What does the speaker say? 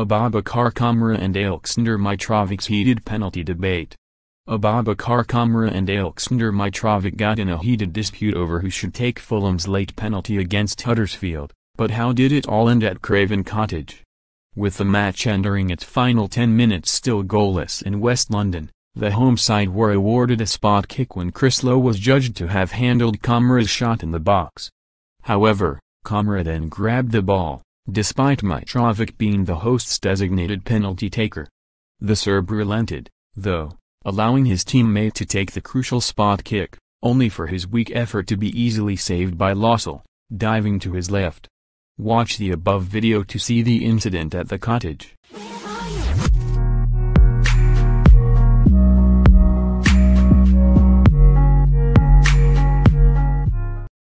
Aboubakar Kamara and Aleksandar Mitrovic's heated penalty debate. Aboubakar Kamara and Aleksandar Mitrovic got in a heated dispute over who should take Fulham's late penalty against Huddersfield, but how did it all end at Craven Cottage? With the match entering its final 10 minutes still goalless in West London, the home side were awarded a spot kick when Chris Lowe was judged to have handled Kamara's shot in the box. However, Kamara then grabbed the ball, despite Mitrovic being the host's designated penalty taker. The Serb relented, though, allowing his teammate to take the crucial spot kick, only for his weak effort to be easily saved by Lossl, diving to his left. Watch the above video to see the incident at the cottage.